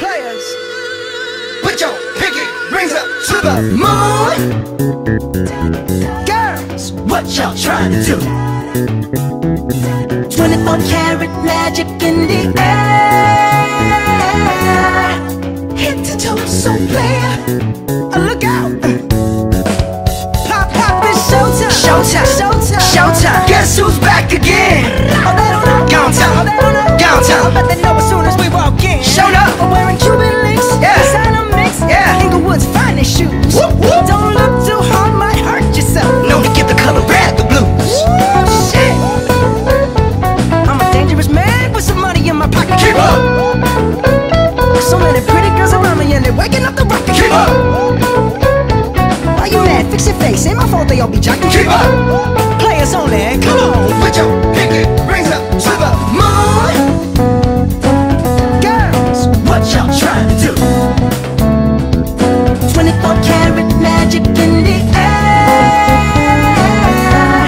players. Put your pinky rings up to the moon. Girls, what y'all trying to do? 24 karat magic in the air, head to toe, so player, look out. Showtime, showtime, showtime. Guess who's back again? Gown time, gown time. But they know as soon as we walk in. Showed up. I'm wearing Cuban links. Yeah. Designer mix. Yeah. Inglewood's finest shoes. Whoop, whoop. Don't look too hard, might hurt yourself. Known to get the color red, the blues. Woo, shit. I'm a dangerous man with some money in my pocket. Keep up. So many pretty girls around me and they're waking up the rocket. Keep up. Why you mad? Fix your face. Ain't my fault they all be jocking. Keep up! Players only, come on! Put your pinky rings up to the moon! Girls, what y'all trying to do? 24 karat magic in the air,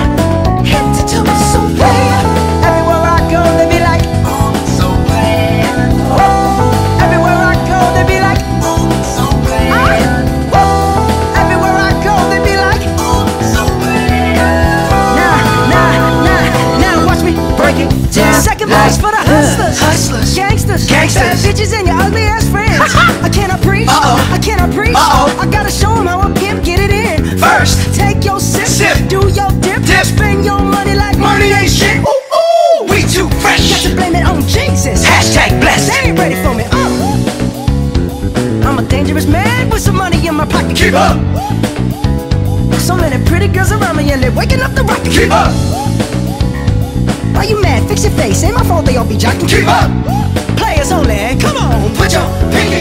head to toe, so player. Everywhere I go, they be like, oh, so player. Oh, everywhere I go, they be like, oh, so player. Second place for the hustlers, hustlers, gangsters, bad bitches and your ugly ass friends. I cannot preach, I cannot preach, I gotta show them how a pimp get it in. First, take your sip, do your dip, spend your money like money ain't shit. Ooh, ooh, we too fresh. Got to blame it on Jesus, hashtag blessed. They ain't ready for me, I'm a dangerous man with some money in my pocket. Keep up. So many pretty girls around me and they're waking up the rocket. Keep up. Why you mad? Fix your face. Ain't my fault they all be jocking. Keep up! Players only. Come on, put your pinky